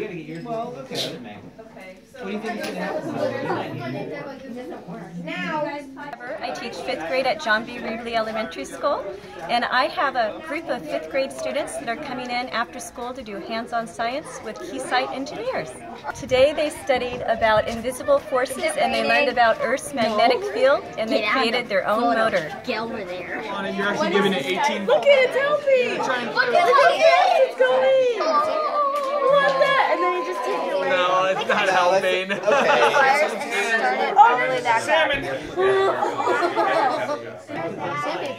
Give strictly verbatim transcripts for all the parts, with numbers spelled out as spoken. got to get yours. Well, look at it, Megan. Okay. So what do you think is going to happen? Now, I teach fifth grade at John B. Ringley Elementary School, and I have a group of fifth grade students that are coming in after school to do hands-on science with Keysight engineers. Today they studied about invisible forces, and they learned about Earth's magnetic field, and they created their own motor. Get over there. You're actually giving it eighteen. Look at it, it's healthy. Look at how fast it's going. I love that. And then you just take it away. No, it's not helping. Okay. Oh, there's salmon.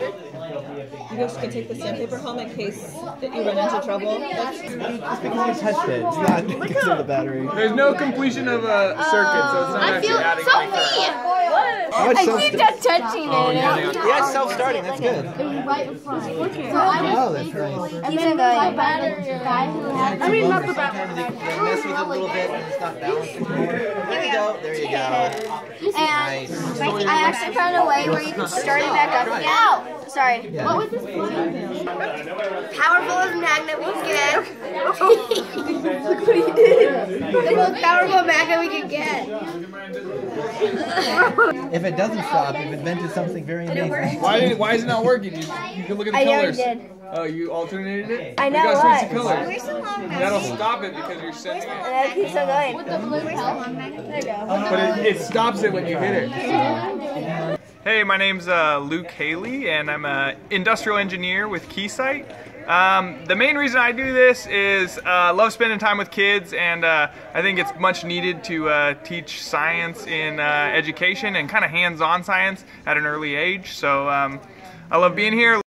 You guys can take the sandpaper home in case that you run into trouble. That's just because you touched it. It's not because of the battery. There's no completion of a circuit, so it's not actually adding anything. I keep just touching it. Oh, yeah, yeah, yeah, it's self-starting. That's good. It was right in front. Oh, that's right. And then the battery. I mean, not the battery. Mess with it a little bit, and it's not balancing. There you go. There you go. And I actually found a way where you can start it back up. No! Sorry. What was this flying thing? Powerful as magnet. Once again. Look what he did. The most powerful magnet we could get. If it doesn't stop, you've invented something very amazing. Why, did, why is it not working? You, you can look at the I colors. I did. Oh, you alternated it? I know you got switch the colors. Where's the long magnet? That'll stop it because you're sending it. And that keeps on going. With the blue long magnet. There you go. Uh, but it, it stops it when you hit it. Yeah. Hey, my name's uh, Luke Haley, and I'm an industrial engineer with Keysight. Um, the main reason I do this is I uh, love spending time with kids, and uh, I think it's much needed to uh, teach science in uh, education, and kind of hands-on science at an early age. So um, I love being here.